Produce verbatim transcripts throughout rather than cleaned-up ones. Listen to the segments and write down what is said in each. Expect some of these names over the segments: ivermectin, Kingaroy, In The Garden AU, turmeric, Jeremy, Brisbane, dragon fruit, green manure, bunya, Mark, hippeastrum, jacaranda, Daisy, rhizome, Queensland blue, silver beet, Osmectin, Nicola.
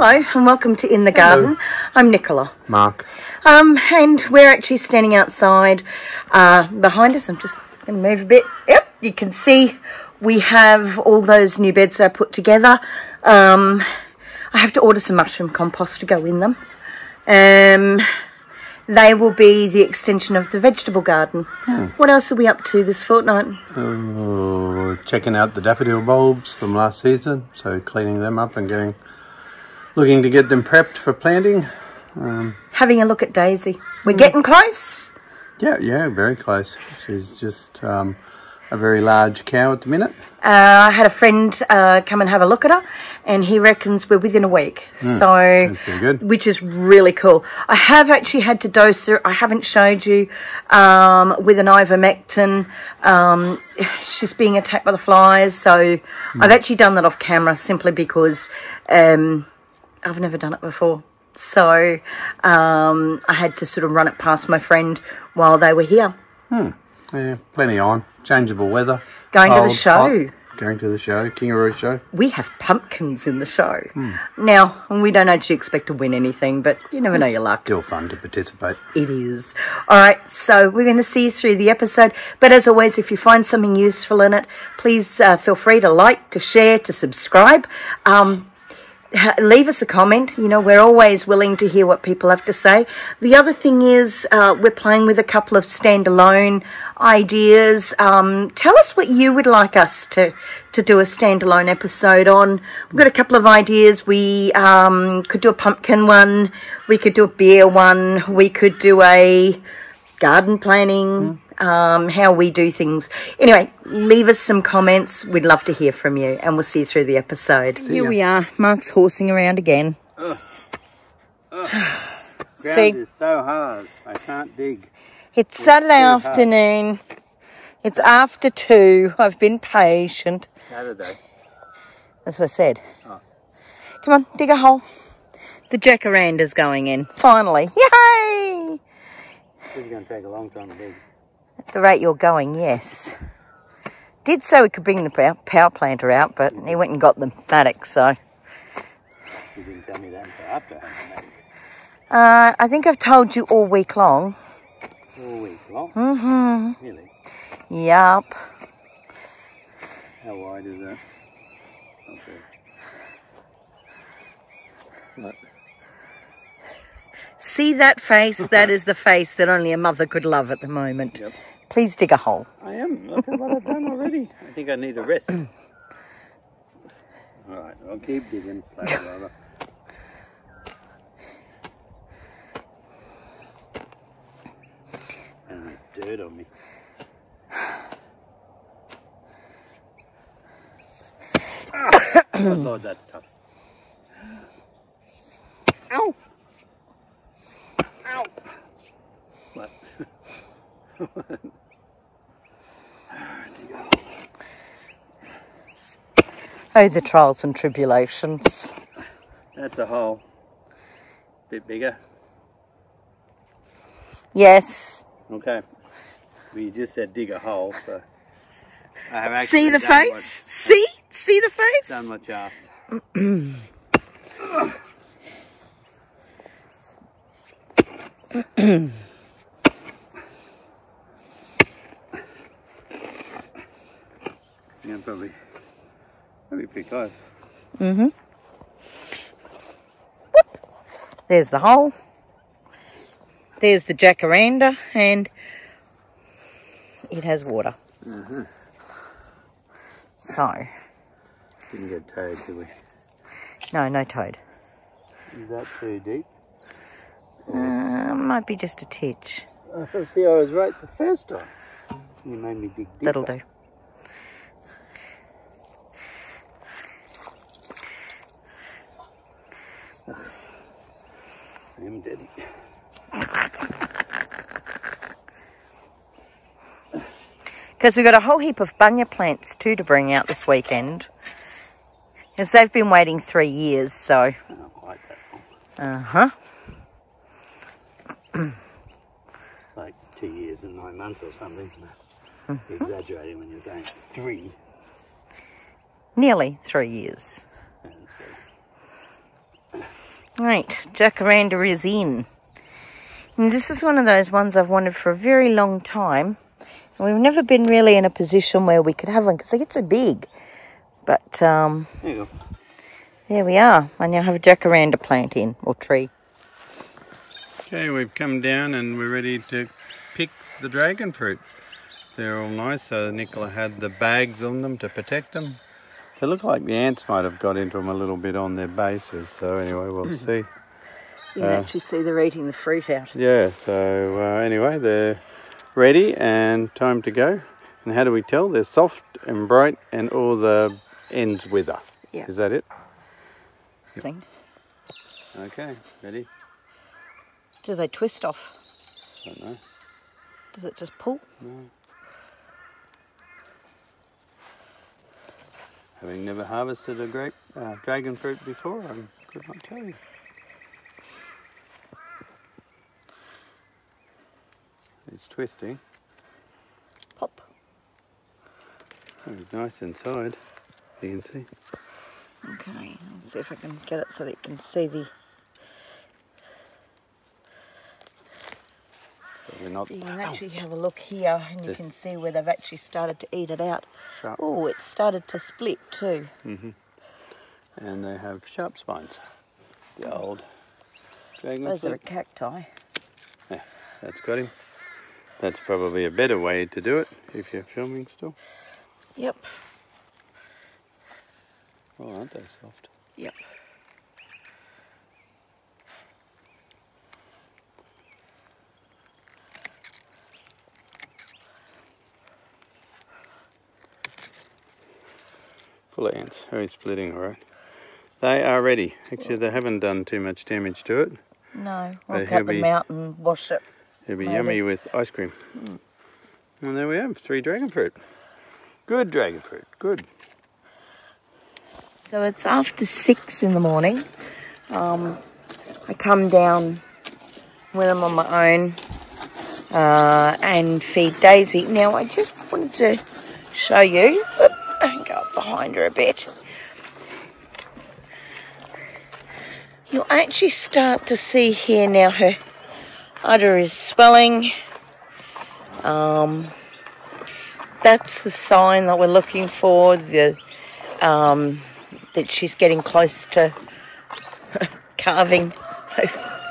Hello and welcome to In the Garden. Hello. I'm Nicola. Mark. Um, and we're actually standing outside uh, behind us. I'm just going to move a bit. Yep, you can see we have all those new beds I put together. Um, I have to order some mushroom compost to go in them. Um, they will be the extension of the vegetable garden. Hmm. What else are we up to this fortnight? Uh, checking out the daffodil bulbs from last season. So cleaning them up and getting... looking to get them prepped for planting. Um, Having a look at Daisy. We're getting close. Yeah, yeah, very close. She's just um, a very large cow at the minute. Uh, I had a friend uh, come and have a look at her, and he reckons we're within a week. Mm, so, that's been good. Which is really cool. I have actually had to dose her. I haven't showed you um, with an ivermectin. Um, she's being attacked by the flies. So, mm. I've actually done that off camera simply because... Um, I've never done it before, so um, I had to sort of run it past my friend while they were here. Hmm. Yeah, plenty on. Changeable weather. Going cold, to the show. Hot. Going to the show, Kingaroy show. We have pumpkins in the show. Hmm. Now, we don't actually expect to win anything, but you never it's know your luck. Still fun to participate. It is. All right, so we're going to see you through the episode, but as always, if you find something useful in it, please uh, feel free to like, to share, to subscribe. Um... Leave us a comment. You know, we're always willing to hear what people have to say. The other thing is uh, we're playing with a couple of standalone ideas. Um, tell us what you would like us to, to do a standalone episode on. We've got a couple of ideas. We um, could do a pumpkin one. We could do a beer one. We could do a garden planning, mm. um, how we do things. Anyway, leave us some comments. We'd love to hear from you, and we'll see you through the episode. Here we are. Mark's horsing around again. Ugh. Ugh. Ground see? Is so hard. I can't dig. It's, it's Saturday afternoon. Hard. It's after two. I've been patient. Saturday. That's what I said. Oh. Come on, dig a hole. The jacaranda's going in. Finally. Yay! This is going to take a long time to dig. At the rate you're going, yes. Did say we could bring the power planter out, but he went and got the pneumatic, so. You didn't tell me that until after having the uh, I think I've told you all week long. All week long? Mm-hmm. Really? Yup. How wide is that? Okay. Look. See that face? That is the face that only a mother could love at the moment. Yep. Please dig a hole. I am. Look at what I've done already. I think I need a rest. All right, I'll keep digging. Slow, and dirt on me. Ah, I thought that's tough. Ow! Ow! What? Oh, the trials and tribulations. That's a hole. Bit bigger. Yes. Okay. Well, you just said dig a hole, so I have actually see the face? What, see? See the face? Done what you asked. Well, yeah, probably, probably pretty close. Mm-hmm. Whoop. There's the hole. There's the jacaranda, and it has water. Mm-hmm. So. Didn't get toad, did we? No, no toad. Is that too deep? Uh, might be just a titch. Uh, see, I was right the first time. You made me dig deeper. That'll do. I'm dirty. Because we've got a whole heap of bunya plants too to bring out this weekend. Because they've been waiting three years, so. I don't like that. Uh-huh. Like two years and nine months or something. Mm-hmm. You're exaggerating when you're saying three. Nearly three years. Yeah, Right, jacaranda is in. And this is one of those ones I've wanted for a very long time. And we've never been really in a position where we could have one because they get so big. But, um, there you go. There we are. I now have a jacaranda plant in, or tree. Okay, we've come down and we're ready to pick the dragon fruit. They're all nice, so Nicola had the bags on them to protect them. They look like the ants might have got into them a little bit on their bases, so anyway, we'll see. You can uh, actually see they're eating the fruit out. Yeah, so uh, anyway, they're ready and time to go. And how do we tell? They're soft and bright and all the ends wither. Yeah. Is that it? Yep. Okay, ready? Do they twist off? I don't know. Does it just pull? No. Having never harvested a grape, uh, dragon fruit before, I could not tell you. It's twisting. Pop. Oh, it's nice inside, you can see. Okay, let's see if I can get it so that you can see the... We're not, you can actually oh. have a look here and you can see where they've actually started to eat it out. Oh, it's started to split too. Mm-hmm. And they have sharp spines. The old dragon Those fruit. are a cacti. Yeah, that's got him. That's probably a better way to do it if you're filming still. Yep. Well, aren't they soft? Yep. Ants, very splitting, all right. They are ready. Actually, they haven't done too much damage to it. No, we'll cut them out and wash it. It'll be maybe. yummy with ice cream. Mm. And there we have three dragon fruit. Good dragon fruit, good. So it's after six in the morning. Um, I come down when I'm on my own uh, and feed Daisy. Now, I just wanted to show you. Oops. And go up behind her a bit. You'll actually start to see here now her udder is swelling. Um, that's the sign that we're looking for, the um, that she's getting close to calving.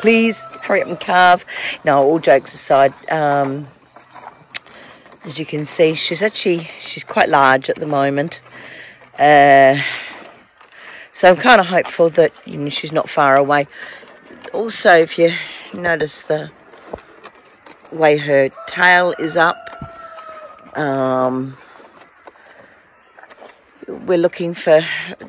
Please hurry up and calve. No, all jokes aside, um, as you can see, she's actually, she's quite large at the moment. Uh, so I'm kind of hopeful that, you know, she's not far away. Also, if you notice the way her tail is up, um, we're looking for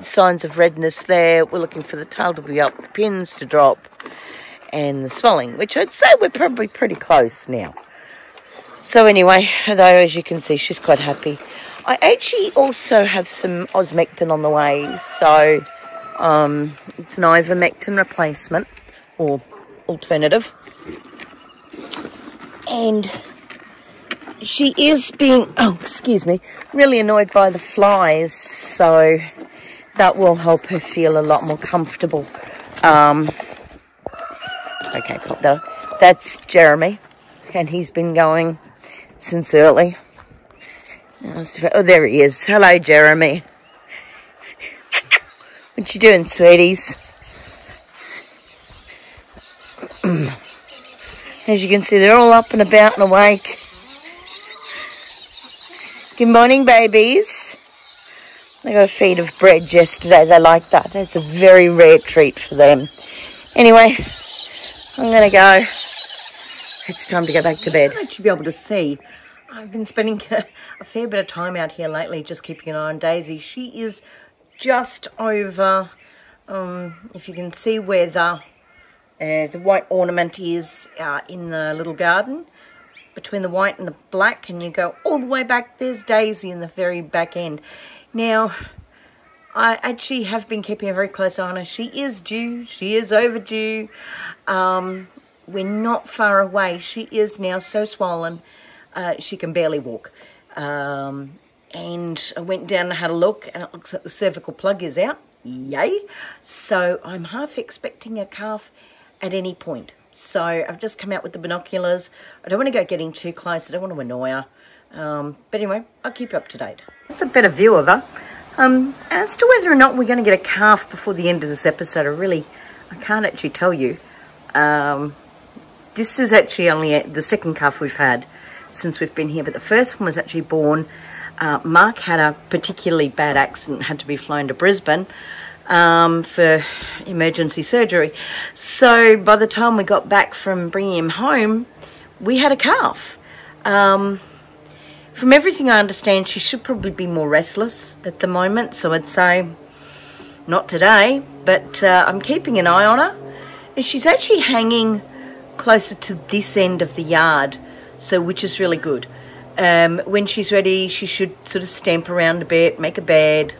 signs of redness there. We're looking for the tail to be up, the pins to drop, and the swelling, which I'd say we're probably pretty close now. So anyway, though, as you can see, she's quite happy. I actually also have some Osmectin on the way, so um, it's an ivermectin replacement or alternative. And she is being, oh, excuse me, really annoyed by the flies, so that will help her feel a lot more comfortable. Um, okay, pop that. That's Jeremy, and he's been going since early. Oh, there he is. Hello, Jeremy. What you doing, sweeties? As you can see, they're all up and about and awake. Good morning, babies. They got a feed of bread yesterday. They like that. That's a very rare treat for them. Anyway, I'm going to go. It's time to go back to bed. I should be able to see. I've been spending a, a fair bit of time out here lately just keeping an eye on Daisy. She is just over, um, if you can see where the, uh, the white ornament is uh, in the little garden. Between the white and the black, and you go all the way back, there's Daisy in the very back end. Now, I actually have been keeping a very close eye on her. She is due. She is overdue. Um... We're not far away. She is now so swollen, uh, she can barely walk. Um, and I went down and had a look, and it looks like the cervical plug is out. yay. So I'm half expecting a calf at any point. So I've just come out with the binoculars. I don't want to go getting too close. I don't want to annoy her. Um, but anyway, I'll keep you up to date. That's a better view of her. Um, as to whether or not we're going to get a calf before the end of this episode, I really, I can't actually tell you. Um, this is actually only the second calf we've had since we've been here, but the first one was actually born. Uh, Mark had a particularly bad accident, had to be flown to Brisbane um, for emergency surgery. So by the time we got back from bringing him home, we had a calf. Um, from everything I understand, she should probably be more restless at the moment, so I'd say not today, but uh, I'm keeping an eye on her. And she's actually hanging closer to this end of the yard, so which is really good. Um, when she's ready, she should sort of stamp around a bit, make a bed,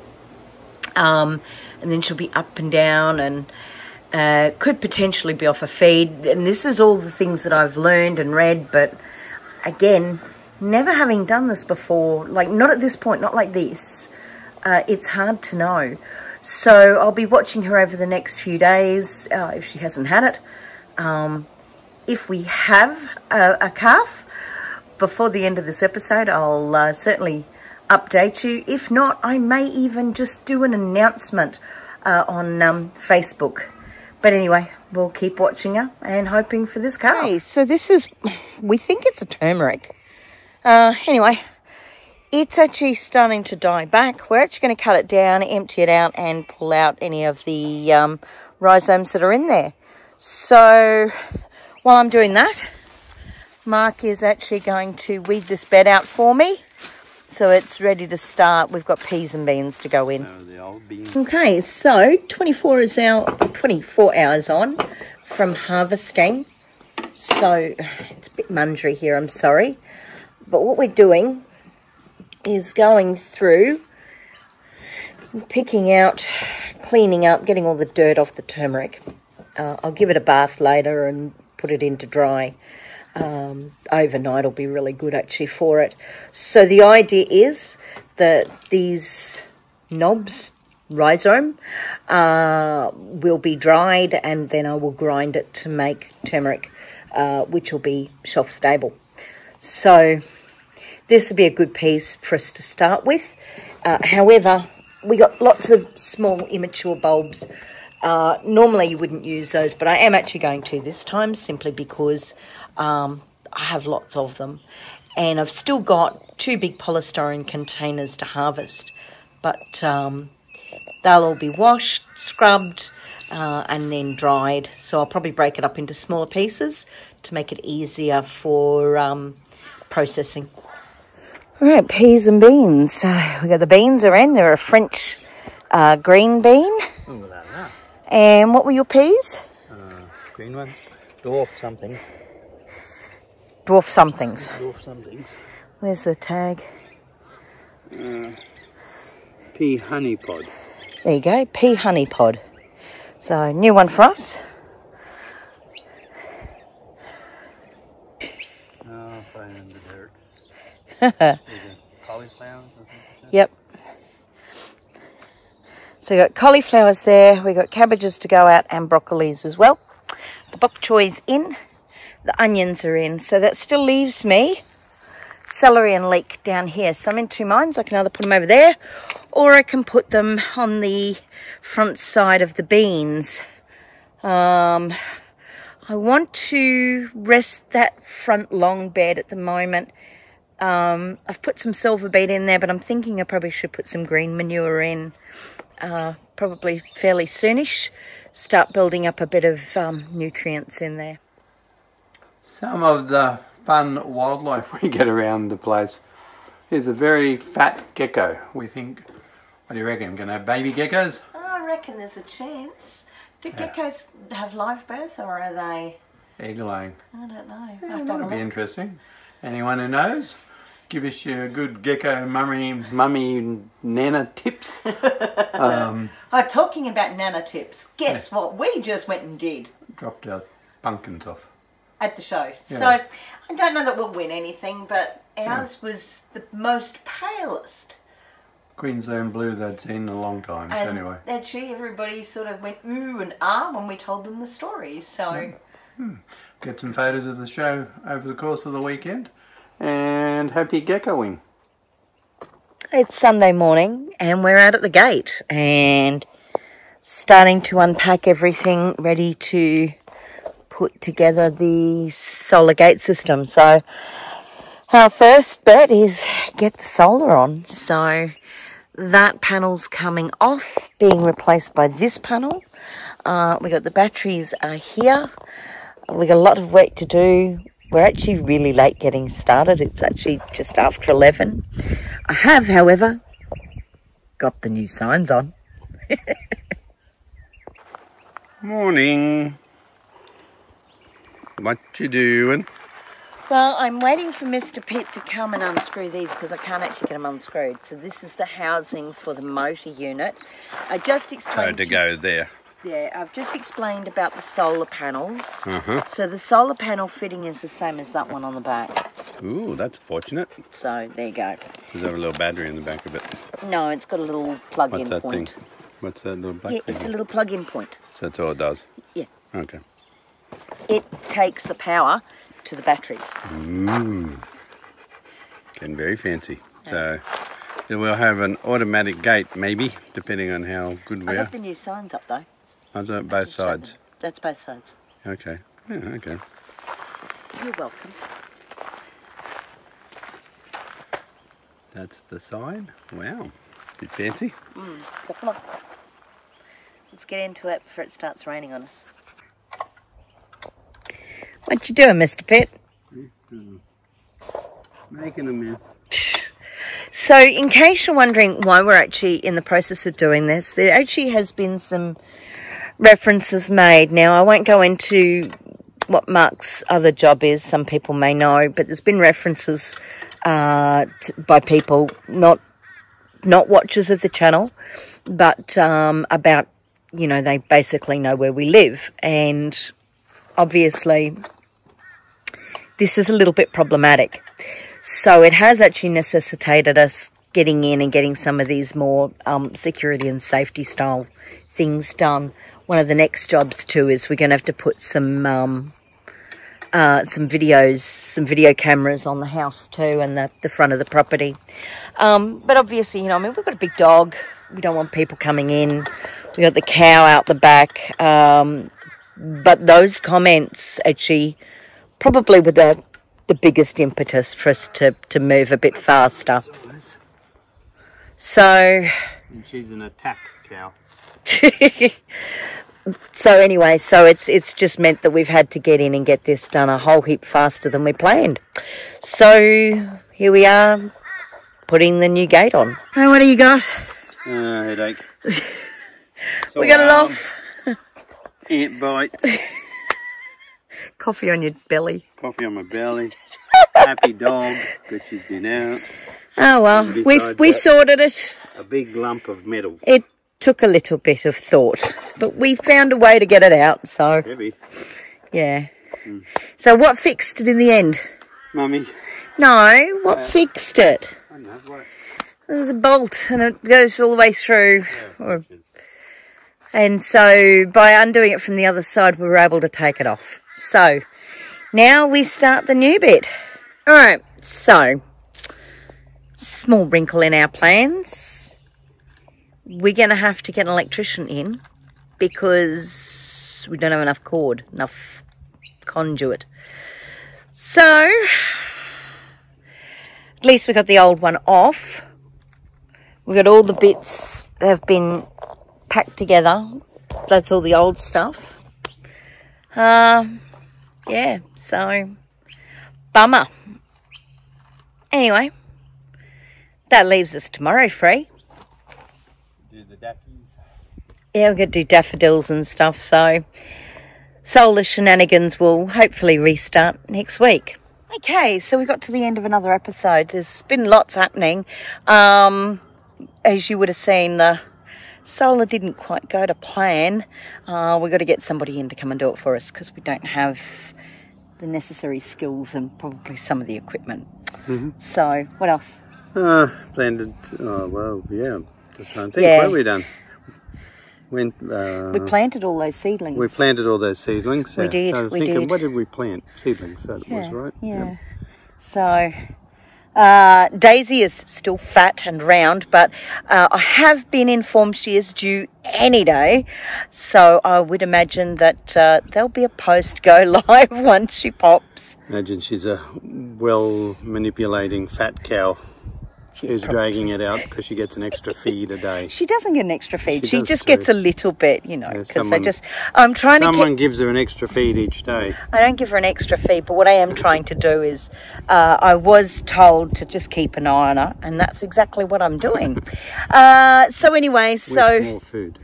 um, and then she'll be up and down and uh, could potentially be off a feed. And this is all the things that I've learned and read, but again, never having done this before, like not at this point, not like this, uh, it's hard to know. So I'll be watching her over the next few days uh, if she hasn't had it. Um, if we have a, a calf before the end of this episode, I'll uh, certainly update you. If not, I may even just do an announcement uh, on um, Facebook. But anyway, we'll keep watching her and hoping for this calf. Hey, so this is, we think it's a turmeric. Uh, anyway, it's actually starting to die back. We're actually going to cut it down, empty it out, and pull out any of the um, rhizomes that are in there. So while I'm doing that, Mark is actually going to weed this bed out for me, so it's ready to start. We've got peas and beans to go in. No, the old beans. Okay, so twenty-four is our twenty-four hours on from harvesting, so it's a bit mundry here, I'm sorry, but what we're doing is going through, picking out, cleaning up, getting all the dirt off the turmeric. Uh, I'll give it a bath later and put it in to dry. Um, overnight will be really good actually for it. So the idea is that these knobs, rhizome, uh, will be dried, and then I will grind it to make turmeric, uh, which will be shelf stable. So this would be a good piece for us to start with. Uh, however, we got lots of small immature bulbs. Uh, normally you wouldn't use those, but I am actually going to this time simply because um, I have lots of them. And I've still got two big polystyrene containers to harvest, but um, they'll all be washed, scrubbed, uh, and then dried. So I'll probably break it up into smaller pieces to make it easier for um, processing. All right, peas and beans. So we got the beans are in. They're a French uh, green bean. Ooh, that, that. And what were your peas? Uh, green one, dwarf something. Dwarf somethings. Dwarf somethings. Where's the tag? Uh, pea honey pod. There you go, pea honey pod. So new one for us. Oh, playing in the dirt. Cauliflower. Yep. So we got cauliflowers there. We got cabbages to go out and broccolis as well. The bok choy's in. The onions are in. So that still leaves me celery and leek down here. So I'm in two minds. I can either put them over there, or I can put them on the front side of the beans. Um, I want to rest that front long bed at the moment. Um, I've put some silver beet in there, but I'm thinking I probably should put some green manure in, uh, probably fairly soonish. Start building up a bit of um, nutrients in there. Some of the fun wildlife we get around the place is a very fat gecko. We think, what do you reckon, going to have baby geckos? I reckon there's a chance. Do geckos yeah. have live birth, or are they egg laying? I don't know. Yeah, that would be interesting. Anyone who knows? Give us your good gecko mummy, mummy, nana tips. um, oh, talking about nana tips, guess yeah. what we just went and did? Dropped our pumpkins off. At the show. Yeah. So I don't know that we'll win anything, but ours yeah. was the most palest Queensland blue they'd seen in a long time, so anyway. Actually everybody sort of went ooh and ah when we told them the story, so... Hmm. Get some photos of the show over the course of the weekend, and happy geckoing. It's Sunday morning and we're out at the gate and starting to unpack everything ready to put together the solar gate system. So our first bet is get the solar on. So that panel's coming off, being replaced by this panel. Uh, we got the batteries are here. We got a lot of work to do. We're actually really late getting started. It's actually just after eleven. I have, however, got the new signs on. Morning. What you doing? Well, I'm waiting for Mister Pitt to come and unscrew these because I can't actually get them unscrewed. So this is the housing for the motor unit. I just explained so to go there. Yeah, I've just explained about the solar panels. Uh-huh. So the solar panel fitting is the same as that one on the back. Ooh, that's fortunate. So there you go. Is there a little battery in the back of it? No, it's got a little plug-in point. What's that thing? What's that little black yeah, thing? It's a little plug-in point. So that's all it does? Yeah. Okay. It takes the power to the batteries. Mmm. Getting very fancy. Yeah. So... we'll have an automatic gate, maybe, depending on how good we are. I got the new signs up, though. Those are both sides? That's both sides. Okay. Yeah, okay. You're welcome. That's the sign. Wow. Bit fancy. Mm. So come on. Let's get into it before it starts raining on us. What you doing, Mister Pitt? Making a mess. So in case you're wondering why we're actually in the process of doing this, there actually has been some references made. Now, I won't go into what Mark's other job is. Some people may know, but there's been references uh, to, by people, not not watchers of the channel, but um, about, you know, they basically know where we live. And obviously this is a little bit problematic. So it has actually necessitated us getting in and getting some of these more um, security and safety style things done. One of the next jobs too is we're going to have to put some um, uh, some videos, some video cameras on the house too, and the, the front of the property. Um, but obviously, you know, I mean, we've got a big dog. We don't want people coming in. We got the cow out the back. Um, but those comments actually probably were the the biggest impetus for us to, to move a bit faster. So... and she's an attack cow. So anyway, so it's it's just meant that we've had to get in and get this done a whole heap faster than we planned. So here we are, putting the new gate on. Oh, what do you got? Uh, headache. So we got it um, off. Ant bites. Coffee on your belly. Coffee on my belly. Happy dog, because she's been out. Oh, well, we we sorted it. A big lump of metal. It took a little bit of thought, but we found a way to get it out, so... heavy. Yeah. Mm. So what fixed it in the end? Mummy. No, what uh, fixed it? I don't know. What? There's a bolt, and it goes all the way through. Yeah, or, and so by undoing it from the other side, we were able to take it off. So, now we start the new bit. All right, so, small wrinkle in our plans. We're going to have to get an electrician in because we don't have enough cord, enough conduit. So, at least we got the old one off. We got all the bits that have been packed together. That's all the old stuff. Uh, yeah, so, bummer. Anyway, that leaves us tomorrow free. Do the daffies. Yeah, we're going to do daffodils and stuff, so solar shenanigans will hopefully restart next week. Okay, so we got to the end of another episode. There's been lots happening. Um, as you would have seen, the... solar didn't quite go to plan. Uh, we've got to get somebody in to come and do it for us because we don't have the necessary skills and probably some of the equipment. Mm-hmm. So, what else? Uh, planted, oh well, yeah, just trying to think, yeah. What have we done? When, uh, we planted all those seedlings. We planted all those seedlings. So we did, I was we thinking, did. What did we plant? Seedlings, that yeah, was right. Yeah. Yep. So, uh, Daisy is still fat and round, but uh, I have been informed she is due any day. So I would imagine that uh, there'll be a post go live once she pops. Imagine she's a well-manipulating fat cow. She's dragging it out because she gets an extra feed a day. She doesn't get an extra feed. She, she just too. gets a little bit, you know, because yeah, I just, I'm trying someone to Someone gives her an extra feed each day. I don't give her an extra feed, but what I am trying to do is uh, I was told to just keep an eye on her, and that's exactly what I'm doing. uh, so anyway, With so... more food.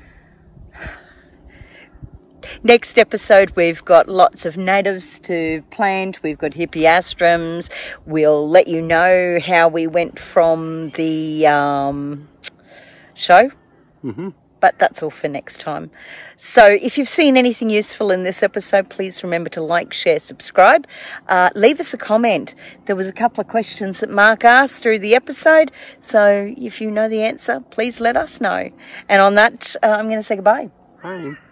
Next episode, we've got lots of natives to plant. We've got hippeastrums. We'll let you know how we went from the um, show. Mm-hmm. But that's all for next time. So if you've seen anything useful in this episode, please remember to like, share, subscribe. Uh, leave us a comment. There was a couple of questions that Mark asked through the episode. So if you know the answer, please let us know. And on that, uh, I'm going to say goodbye. Bye.